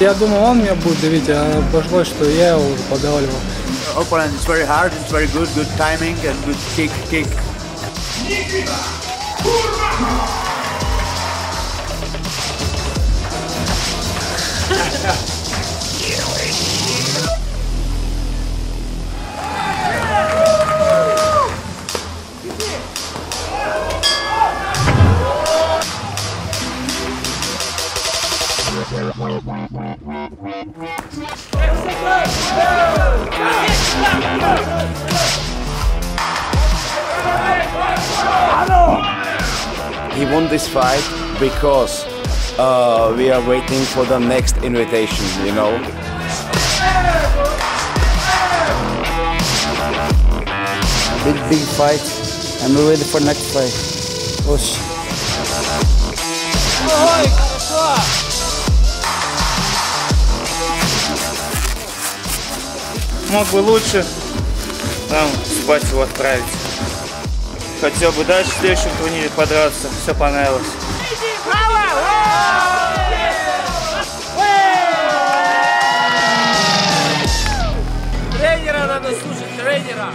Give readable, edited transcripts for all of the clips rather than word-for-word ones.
Я думал, он меня будет давить, а пошло, что я его уже подавливал. Opponent is very hard, it's very good, good timing and good kick. Никита Курбанов! He won this fight because we are waiting for the next invitation, you know. Big fight. I'm ready for next fight. Oh, мог бы лучше там спать его отправить. Хотел бы дальше в следующем турнире подраться. Все понравилось. Тренера надо слушать, тренера.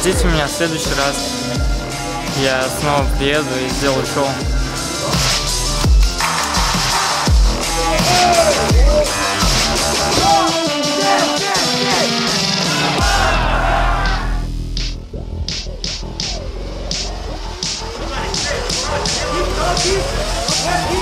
Ждите меня в следующий раз. Я снова приеду и сделаю шоу.